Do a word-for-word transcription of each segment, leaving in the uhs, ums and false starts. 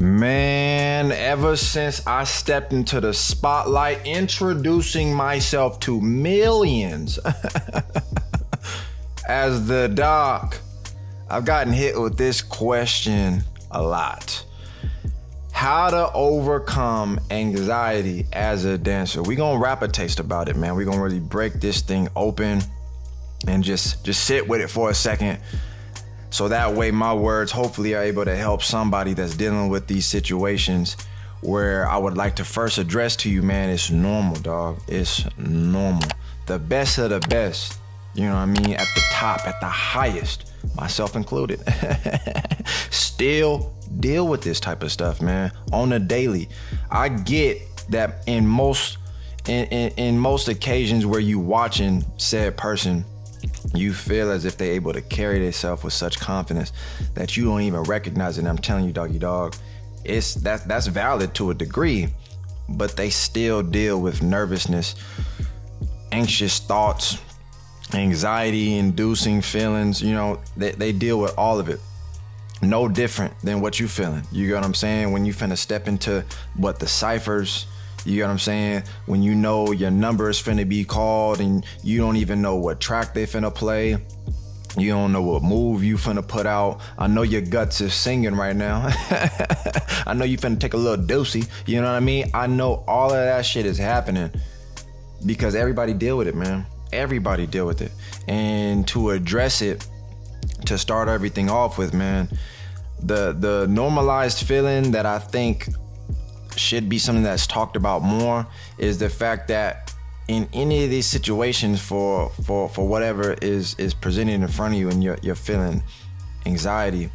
Man, ever since I stepped into the spotlight, introducing myself to millions as the Doc, I've gotten hit with this question a lot. How to overcome anxiety as a dancer. We're gonna rap a taste about it, man. We're gonna really break this thing open and just, just sit with it for a second. So that way my words hopefully are able to help somebody that's dealing with these situations. Where I would like to first address to you, man, it's normal, dog. It's normal. The best of the best, you know what I mean? At the top, at the highest, myself included, still deal with this type of stuff, man, on a daily. I get that in most, in, in, in most occasions where you watching said person, you feel as if they're able to carry themselves with such confidence that you don't even recognize it. And I'm telling you, doggy dog, it's that that's valid to a degree, but they still deal with nervousness, anxious thoughts, anxiety-inducing feelings. You know, they, they deal with all of it. No different than what you feeling. You get what I'm saying? When you finna step into what the ciphers. You know what I'm saying? When you know your number is finna be called and you don't even know what track they finna play. You don't know what move you finna put out. I know your guts is singing right now. I know you finna take a little doozy. You know what I mean? I know all of that shit is happening because everybody deal with it, man. Everybody deal with it. And to address it, to start everything off with, man, the, the normalized feeling that I think should be something that's talked about more is the fact that in any of these situations for for for whatever is is presented in front of you and you're, you're feeling anxiety,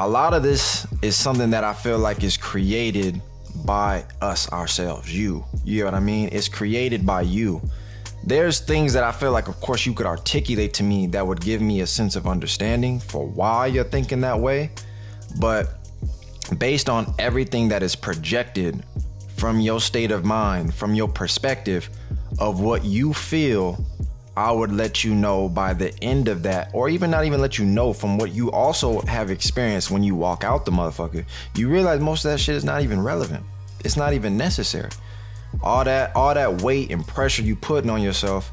a lot of this is something that I feel like is created by us ourselves. You you know what I mean? It's created by you. There's things that I feel like, of course, you could articulate to me that would give me a sense of understanding for why you're thinking that way, but based on everything that is projected from your state of mind, from your perspective of what you feel, I would let you know by the end of that, or even not even let you know, from what you also have experienced when you walk out the motherfucker, you realize most of that shit is not even relevant. It's not even necessary. All that, all that weight and pressure you putting on yourself,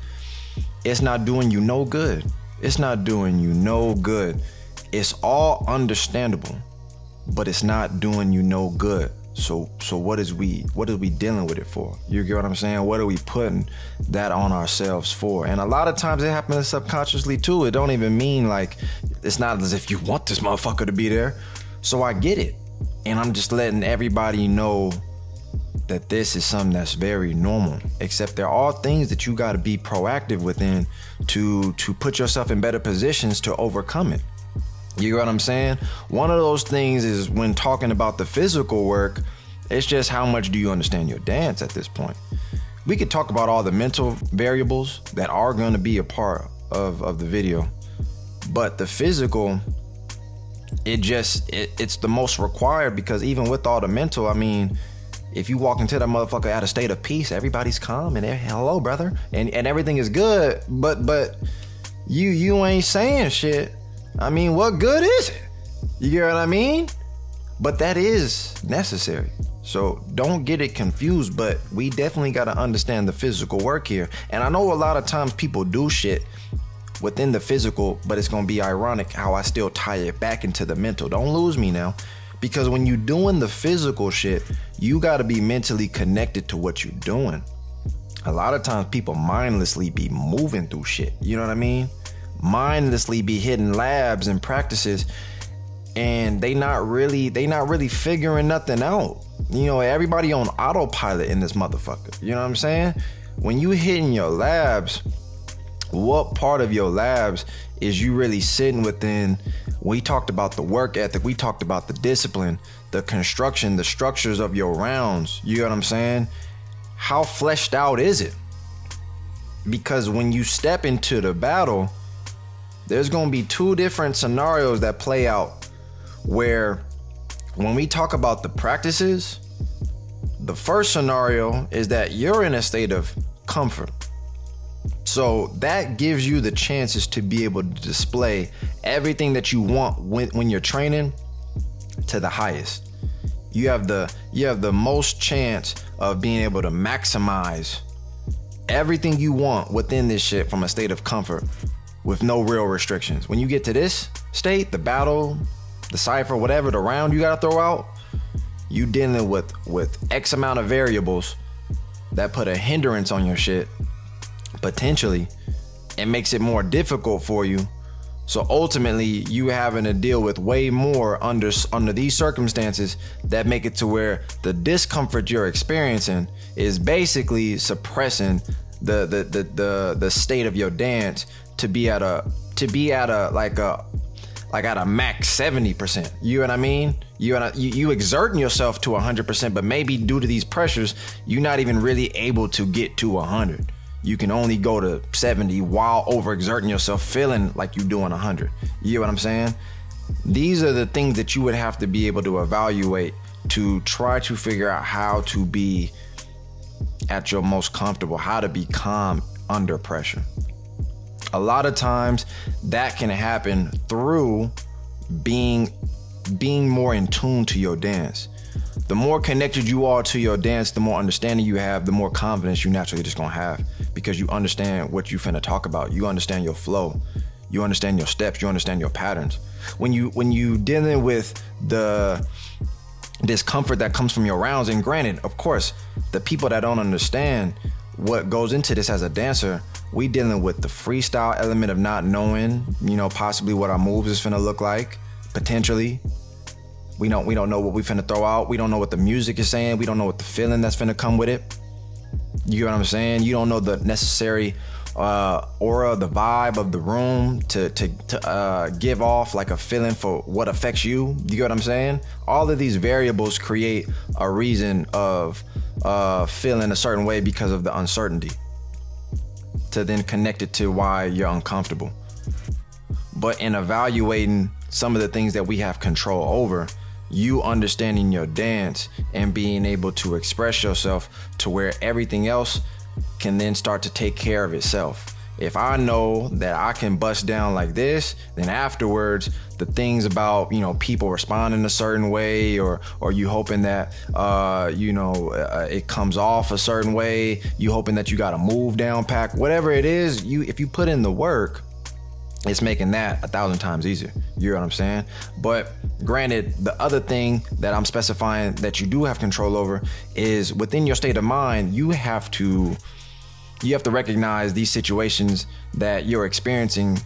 it's not doing you no good. It's not doing you no good. It's all understandable, but it's not doing you no good. So so what is we, what are we dealing with it for? You get what I'm saying? What are we putting that on ourselves for? And a lot of times it happens subconsciously too. It don't even mean like, it's not as if you want this motherfucker to be there. So I get it. And I'm just letting everybody know that this is something that's very normal, except there are things that you gotta be proactive within to, to put yourself in better positions to overcome it. You know what I'm saying? One of those things is when talking about the physical work, it's just how much do you understand your dance at this point? We could talk about all the mental variables that are going to be a part of, of the video, but the physical, it just, it, it's the most required because even with all the mental, I mean, if you walk into that motherfucker at a state of peace, everybody's calm and hello, brother, and, and everything is good, but, but you, you ain't saying shit. I mean, what good is it? You get what I mean? But that is necessary. So don't get it confused, but we definitely got to understand the physical work here. And I know a lot of times people do shit within the physical, but it's going to be ironic how I still tie it back into the mental. Don't lose me now. Because when you're doing the physical shit, you got to be mentally connected to what you're doing. A lot of times people mindlessly be moving through shit. You know what I mean? Mindlessly be hitting labs and practices, and they not really they not really figuring nothing out. You know, everybody on autopilot in this motherfucker. You know what I'm saying? When you hitting your labs, what part of your labs is you really sitting within? We talked about the work ethic, we talked about the discipline, the construction, the structures of your rounds. You know what I'm saying? How fleshed out is it? Because when you step into the battle, there's going to be two different scenarios that play out, where when we talk about the practices, the first scenario is that you're in a state of comfort. So that gives you the chances to be able to display everything that you want when, when you're training to the highest. You have the you have the most chance of being able to maximize everything you want within this shit from a state of comfort with no real restrictions. When you get to this state, the battle, the cipher, whatever, the round you gotta throw out, you dealing with with X amount of variables that put a hindrance on your shit, potentially, and makes it more difficult for you. So ultimately, you having to deal with way more under under these circumstances that make it to where the discomfort you're experiencing is basically suppressing the the the the, the state of your dance to be at a to be at a like a like at a max seventy percent. You know what I mean? You and I, you, you exerting yourself to one hundred percent, but maybe due to these pressures, you're not even really able to get to one hundred. You can only go to seventy while overexerting yourself, feeling like you're doing one hundred. You know what I'm saying? These are the things that you would have to be able to evaluate to try to figure out how to be at your most comfortable, how to be calm under pressure. A lot of times that can happen through being, being more in tune to your dance. The more connected you are to your dance, the more understanding you have, the more confidence you naturally just gonna have, because you understand what you finna talk about. You understand your flow. You understand your steps. You understand your patterns. When you when you dealing with the discomfort that comes from your rounds, and granted, of course, the people that don't understand what goes into this as a dancer, we dealing with the freestyle element of not knowing, you know, possibly what our moves is finna look like, potentially. We don't, we don't know what we finna throw out. We don't know what the music is saying. We don't know what the feeling that's finna come with it. You know what I'm saying? You don't know the necessary uh, aura, the vibe of the room to, to, to uh, give off like a feeling for what affects you. You know what I'm saying? All of these variables create a reason of uh, feeling a certain way because of the uncertainty, to then connect it to why you're uncomfortable. But in evaluating some of the things that we have control over, you understanding your dance and being able to express yourself to where everything else can then start to take care of itself. If I know that I can bust down like this, then afterwards, the things about, you know, people responding a certain way, or or you hoping that, uh, you know, uh, it comes off a certain way, you hoping that you got a move down pack, whatever it is, you if you put in the work, it's making that a thousand times easier. You know what I'm saying? But granted, the other thing that I'm specifying that you do have control over is within your state of mind, you have to, you have to recognize these situations that you're experiencing,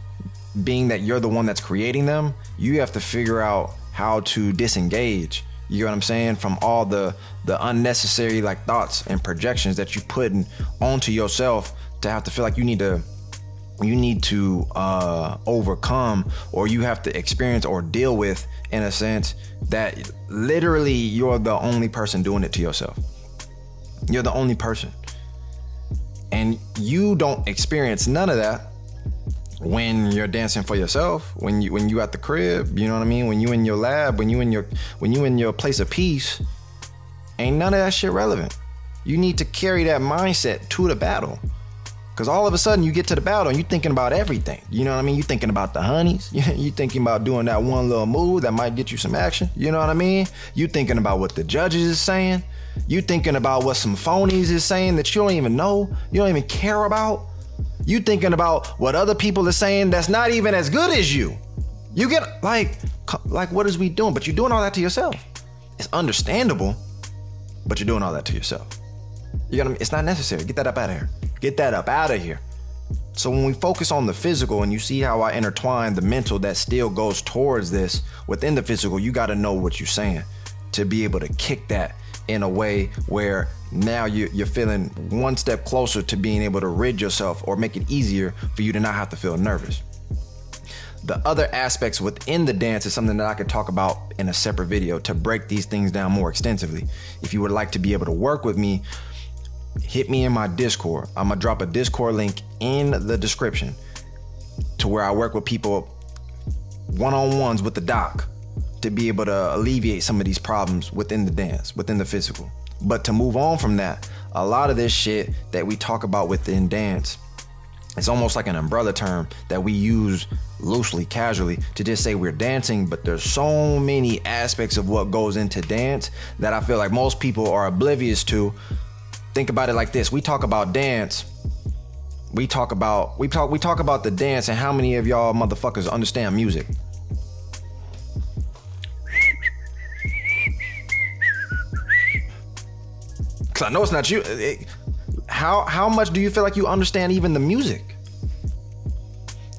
being that you're the one that's creating them. You have to figure out how to disengage, you know what I'm saying, from all the, the unnecessary like thoughts and projections that you put onto yourself to have to feel like you need to you need to uh, overcome, or you have to experience or deal with, in a sense, that literally you're the only person doing it to yourself. You're the only person. And you don't experience none of that when you're dancing for yourself, when you when you at the crib, you know what I mean? When you in your lab, when you in your when you in your place of peace, ain't none of that shit relevant. You need to carry that mindset to the battle. Because all of a sudden you get to the battle and you're thinking about everything. You know what I mean? You're thinking about the honeys. You're thinking about doing that one little move that might get you some action. You know what I mean? You're thinking about what the judges is saying. You're thinking about what some phonies is saying that you don't even know. You don't even care about. You're thinking about what other people are saying that's not even as good as you. You get like, like what is we doing? But you're doing all that to yourself. It's understandable, but you're doing all that to yourself. You got to, it's not necessary. Get that up out of here. Get that up out of here. So when we focus on the physical, and you see how I intertwine the mental that still goes towards this within the physical, you got to know what you're saying to be able to kick that in a way where now you're feeling one step closer to being able to rid yourself or make it easier for you to not have to feel nervous. The other aspects within the dance is something that I could talk about in a separate video to break these things down more extensively. If you would like to be able to work with me, hit me in my Discord. I'm gonna drop a Discord link in the description to where I work with people one-on-ones with the doc to be able to alleviate some of these problems within the dance, within the physical. But to move on from that, a lot of this shit that we talk about within dance it's almost like an umbrella term that we use loosely, casually, to just say we're dancing, but there's so many aspects of what goes into dance that I feel like most people are oblivious to. Think about it like this. We talk about dance. We talk about, we talk, we talk about the dance, and how many of y'all motherfuckers understand music? Cause I know it's not you. It, how, how much do you feel like you understand even the music?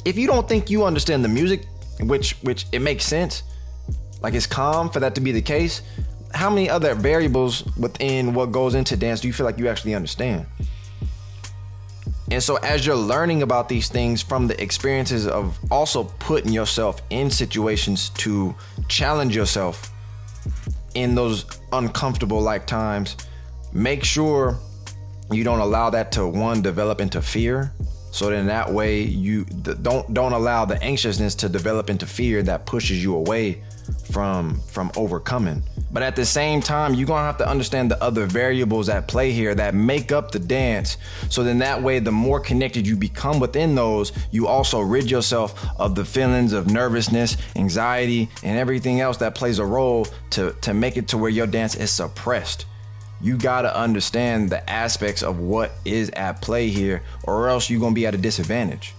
If you don't think you understand the music, which, which it makes sense, like it's calm for that to be the case, how many other variables within what goes into dance do you feel like you actually understand? And so as you're learning about these things from the experiences of also putting yourself in situations to challenge yourself in those uncomfortable like times, make sure you don't allow that to, one, develop into fear. So then that way you don't don't allow the anxiousness to develop into fear that pushes you away from from overcoming. But at the same time, you're gonna have to understand the other variables at play here that make up the dance. So then that way, the more connected you become within those, you also rid yourself of the feelings of nervousness, anxiety, and everything else that plays a role to, to make it to where your dance is suppressed. You gotta understand the aspects of what is at play here, or else you're gonna be at a disadvantage.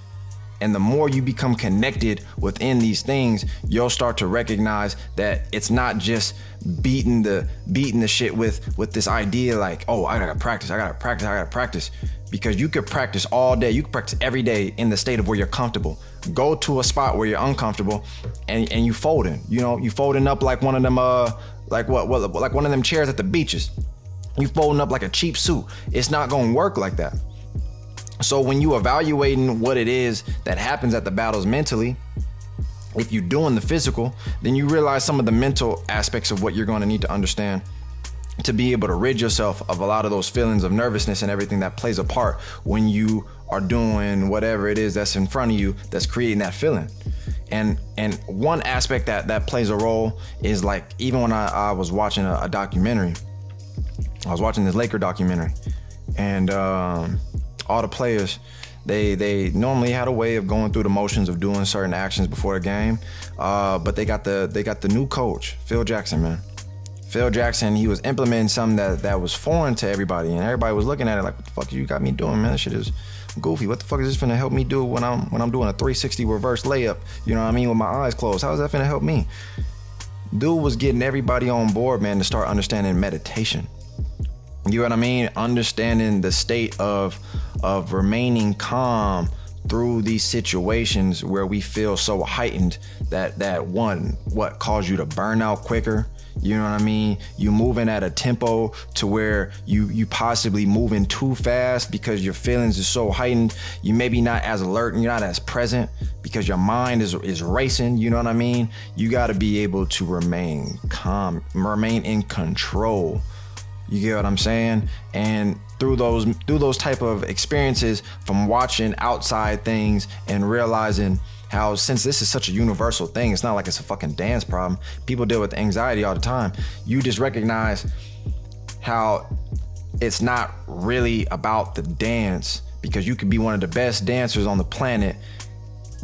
And the more you become connected within these things, you'll start to recognize that it's not just beating the beating the shit with with this idea like, oh, I gotta practice, I gotta practice, I gotta practice. Because you could practice all day, you could practice every day in the state of where you're comfortable. Go to a spot where you're uncomfortable, and and you folding, you know, you folding up like one of them, uh, like what, what, like one of them chairs at the beaches. You folding up like a cheap suit. It's not gonna work like that. So when you evaluating what it is that happens at the battles mentally, if you're doing the physical, then you realize some of the mental aspects of what you're going to need to understand to be able to rid yourself of a lot of those feelings of nervousness and everything that plays a part when you are doing whatever it is that's in front of you that's creating that feeling. And and one aspect that, that plays a role is, like, even when I, I was watching a, a documentary, I was watching this Laker documentary, and um, all the players, they they normally had a way of going through the motions of doing certain actions before a game, uh, but they got the they got the new coach, Phil Jackson, man. Phil Jackson, he was implementing something that, that was foreign to everybody, and everybody was looking at it like, what the fuck you got me doing, man? This shit is goofy. What the fuck is this finna help me do when I'm when I'm doing a three sixty reverse layup? You know what I mean? With my eyes closed, how is that finna help me? Dude was getting everybody on board, man, to start understanding meditation. You know what I mean? Understanding the state of of remaining calm through these situations where we feel so heightened that that one, what caused you to burn out quicker? You know what I mean? You moving at a tempo to where you you possibly moving too fast because your feelings are so heightened. You maybe not as alert and you're not as present because your mind is is racing. You know what I mean? You got to be able to remain calm, remain in control. You get what I'm saying? And through those through those type of experiences, from watching outside things and realizing how, since this is such a universal thing, it's not like it's a fucking dance problem. People deal with anxiety all the time. You just recognize how it's not really about the dance, because you could be one of the best dancers on the planet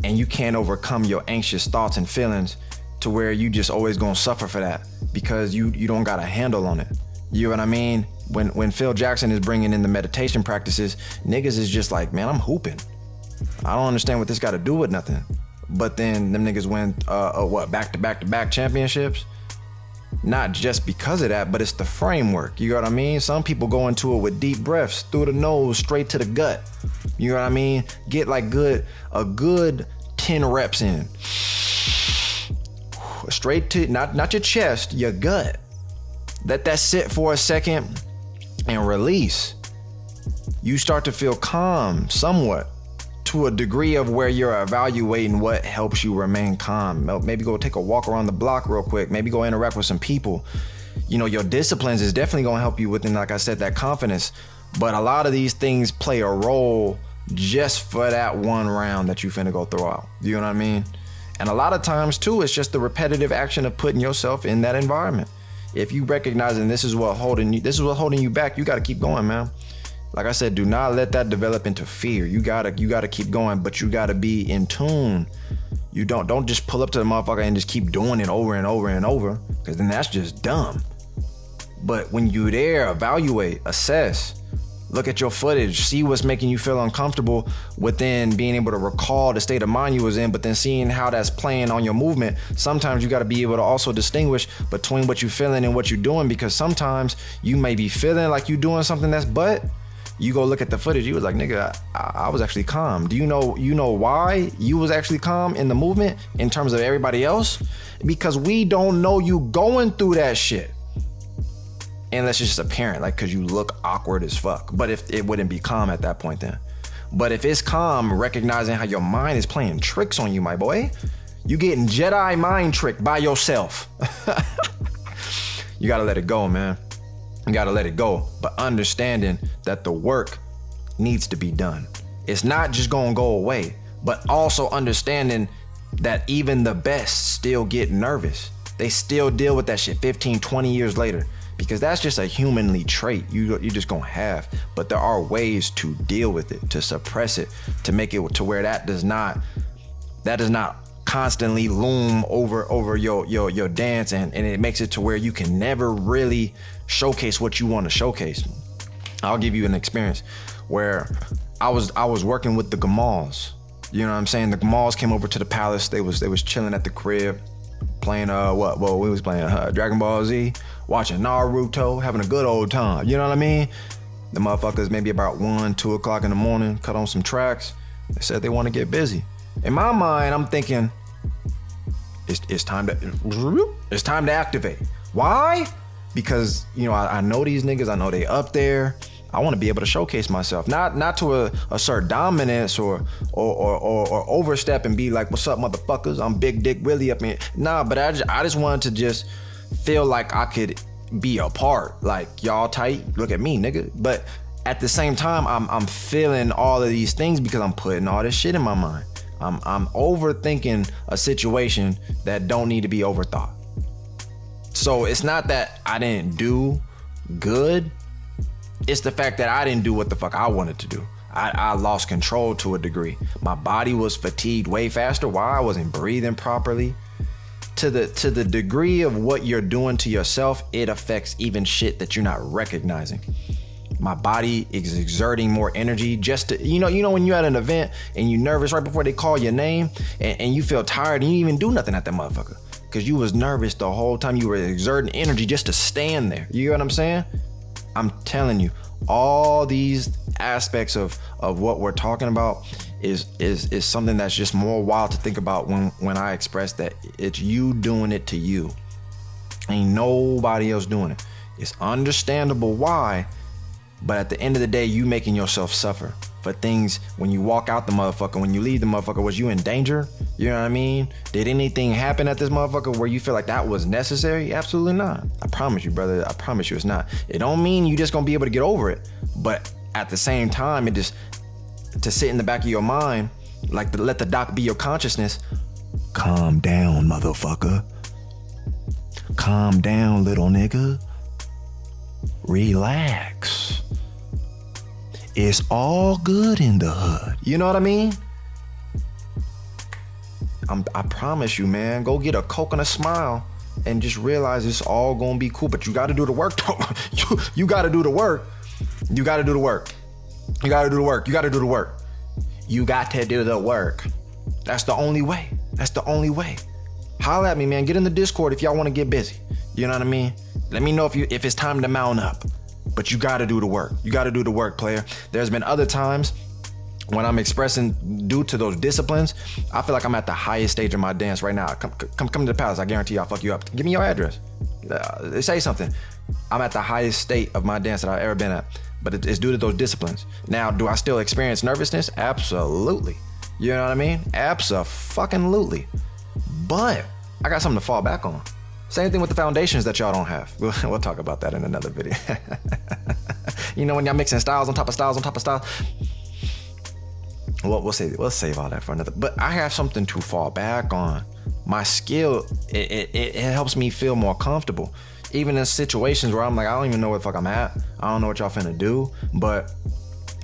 and you can't overcome your anxious thoughts and feelings to where you just always gonna suffer for that because you, you don't got a handle on it. You know what I mean? When when Phil Jackson is bringing in the meditation practices, niggas is just like, man, I'm hooping. I don't understand what this got to do with nothing. But then them niggas win, uh, uh, what, back-to-back-to-back championships? Not just because of that, but it's the framework. You know what I mean? Some people go into it with deep breaths, through the nose, straight to the gut. You know what I mean? Get like good, a good ten reps in. Straight to, not, not your chest, your gut. Let that sit for a second and release. You start to feel calm somewhat, to a degree of where you're evaluating what helps you remain calm. Maybe go take a walk around the block real quick. Maybe go interact with some people. You know, your disciplines is definitely gonna help you within, like I said, that confidence. But a lot of these things play a role just for that one round that you finna go throw out. You know what I mean? And a lot of times too, it's just the repetitive action of putting yourself in that environment. If you recognizing this is what holding you, this is what holding you back, you got to keep going, man. Like I said, do not let that develop into fear. You gotta, you gotta keep going, but you gotta be in tune. You don't, don't just pull up to the motherfucker and just keep doing it over and over and over, because then that's just dumb. But when you're there, evaluate, assess, look at your footage, see what's making you feel uncomfortable within being able to recall the state of mind you was in, but then seeing how that's playing on your movement. Sometimes you gotta be able to also distinguish between what you're feeling and what you're doing, because sometimes you may be feeling like you're doing something that's butt. You go look at the footage, you was like, nigga, I, I was actually calm. Do you know you know why you was actually calm in the movement in terms of everybody else? Because we don't know you going through that shit. Unless it's just apparent, like, cause you look awkward as fuck. But if it wouldn't be calm at that point then. But if it's calm, recognizing how your mind is playing tricks on you, my boy, you getting Jedi mind tricked by yourself. You gotta let it go, man. You gotta let it go. But understanding that the work needs to be done. It's not just gonna go away, but also understanding that even the best still get nervous. They still deal with that shit fifteen, twenty years later. Because that's just a humanly trait you, you're just gonna have. But there are ways to deal with it, to suppress it, to make it to where that does not, that does not constantly loom over over your your, your dance, and, and it makes it to where you can never really showcase what you want to showcase. I'll give you an experience where I was I was working with the Gamals. You know what I'm saying? The Gamals came over to the palace. They was they was chilling at the crib, playing uh what? Well, we was playing uh, Dragon Ball Z, watching Naruto, having a good old time. You know what I mean? The motherfuckers maybe about one, two o'clock in the morning, cut on some tracks. They said they want to get busy. In my mind, I'm thinking, it's, it's time to, it's time to activate. Why? Because, you know, I, I know these niggas, I know they up there. I want to be able to showcase myself, not not to a, assert dominance or or, or or or overstep and be like, what's up, motherfuckers? I'm Big Dick Willie up in. Nah, but I just, I just wanted to just feel like I could be a part. Like, y'all tight, look at me, nigga. But at the same time, I'm I'm feeling all of these things because I'm putting all this shit in my mind. I'm, I'm overthinking a situation that don't need to be overthought. So it's not that I didn't do good. It's the fact that I didn't do what the fuck I wanted to do. I, I lost control to a degree. My body was fatigued way faster. Why? I wasn't breathing properly. To the, to the degree of what you're doing to yourself, it affects even shit that you're not recognizing. My body is exerting more energy just to, you know, you know when you're at an event and you're nervous right before they call your name, and, and you feel tired and you didn't even do nothing at that motherfucker. Cause you was nervous the whole time. You were exerting energy just to stand there. You know what I'm saying? I'm telling you, all these aspects of, of what we're talking about is, is, is something that's just more wild to think about when, when I express that it's you doing it to you. Ain't nobody else doing it. It's understandable why. But at the end of the day, you making yourself suffer for things when you walk out the motherfucker, when you leave the motherfucker, was you in danger? You know what I mean? Did anything happen at this motherfucker where you feel like that was necessary? Absolutely not. I promise you, brother. I promise you it's not. It don't mean you just gonna be able to get over it. But at the same time, it just, to sit in the back of your mind, like to let the doc be your consciousness. Calm down, motherfucker. Calm down, little nigga. Relax. It's all good in the hood. You know what I mean? I'm, I promise you, man, go get a Coke and a smile and just realize it's all gonna be cool, but you gotta do the work. you, you gotta do the work. You gotta do the work. You gotta do the work. You gotta do the work. You got to do the work. That's the only way. That's the only way. Holler at me, man. Get in the Discord if y'all wanna get busy. You know what I mean? Let me know if you if it's time to mount up. But you gotta do the work. You gotta do the work, player. There's been other times when I'm expressing due to those disciplines, I feel like I'm at the highest stage of my dance right now. Come, come, come to the palace. I guarantee I'll fuck you up. Give me your address. Uh, say something. I'm at the highest state of my dance that I've ever been at. But it's due to those disciplines. Now, do I still experience nervousness? Absolutely. You know what I mean? Abso-fucking-lutely. But I got something to fall back on. Same thing with the foundations that y'all don't have. We'll, we'll talk about that in another video. You know, when y'all mixing styles on top of styles on top of styles. Well, we'll save, we'll save all that for another. But I have something to fall back on. My skill, it, it, it helps me feel more comfortable. Even in situations where I'm like, I don't even know where the fuck I'm at. I don't know what y'all finna do. But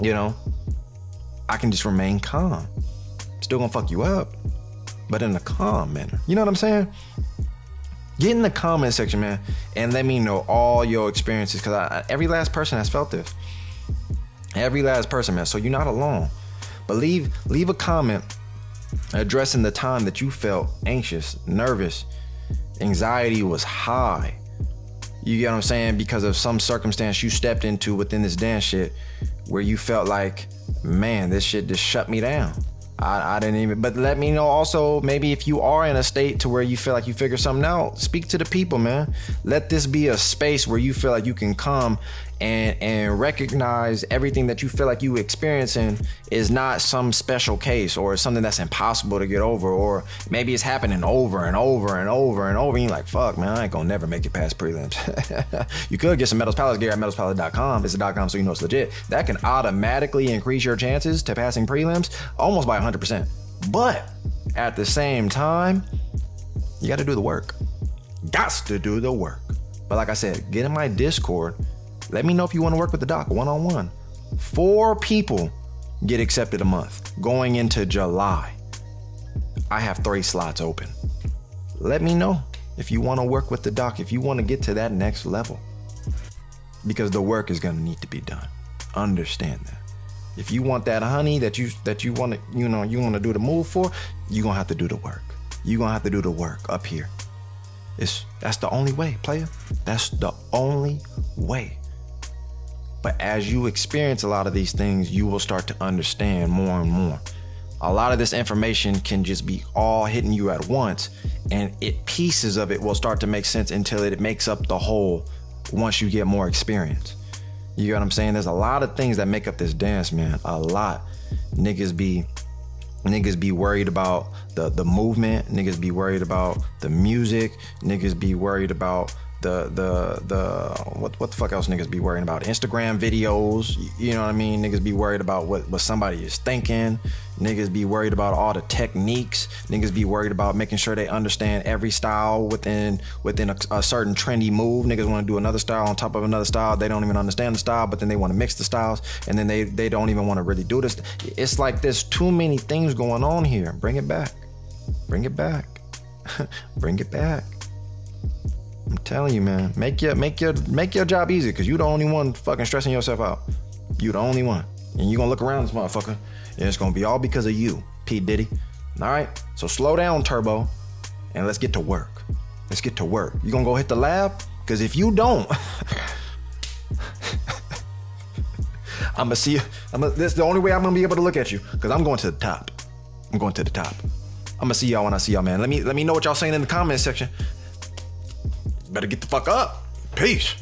you know, I can just remain calm. Still gonna fuck you up, but in a calm manner. You know what I'm saying? Get in the comment section, man, and let me know all your experiences, because I, every last person has felt this. Every last person, man, so you're not alone. But leave, leave a comment addressing the time that you felt anxious, nervous, anxiety was high. You get what I'm saying? Because of some circumstance you stepped into within this dance shit where you felt like, man, this shit just shut me down. I, I didn't even, but let me know also, maybe if you are in a state to where you feel like you figure something out, speak to the people, man. Let this be a space where you feel like you can come and, and recognize everything that you feel like you experiencing is not some special case or something that's impossible to get over, or maybe it's happening over and over and over and over and you're like, fuck, man, I ain't gonna never make it past prelims. You could get some Metals Palace gear at metals palace dot com. It's a dot com, so you know it's legit. That can automatically increase your chances to passing prelims almost by one hundred percent. But at the same time, you got to do the work. Gots to do the work. But like I said, get in my Discord. Let me know if you want to work with the doc one-on-one. Four people get accepted a month going into July. I have three slots open. Let me know if you want to work with the doc, if you want to get to that next level, because the work is going to need to be done. Understand that. If you want that honey that you that you want to, you know, you want to do the move for, you're going to have to do the work. You're going to have to do the work up here. It's, that's the only way, player. That's the only way. But as you experience a lot of these things, you will start to understand more and more. A lot of this information can just be all hitting you at once, and it, pieces of it will start to make sense until it makes up the whole once you get more experience. You know what I'm saying? There's a lot of things that make up this dance, man. A lot. Niggas be, niggas be worried about the, the movement. Niggas be worried about the music. Niggas be worried about the, the, the, what, what the fuck else niggas be worrying about? Instagram videos. You know what I mean? Niggas be worried about what, what somebody is thinking. Niggas be worried about all the techniques. Niggas be worried about making sure they understand every style within within a, a certain trendy move. Niggas want to do another style on top of another style. They don't even understand the style, but then they want to mix the styles, and then they, they don't even want to really do this. It's like there's too many things going on here. Bring it back. Bring it back. Bring it back. I'm telling you, man. Make your make your make your job easy, because you're the only one fucking stressing yourself out. You're the only one. And you're gonna look around this motherfucker, and it's gonna be all because of you, P. Diddy. All right, so slow down, Turbo, and let's get to work. Let's get to work. You gonna go hit the lab? Because if you don't, I'm gonna see you. I'm gonna, this is the only way I'm gonna be able to look at you, because I'm going to the top. I'm going to the top. I'm gonna see y'all when I see y'all, man. Let me let me know what y'all saying in the comment section. Better get the fuck up. Peace.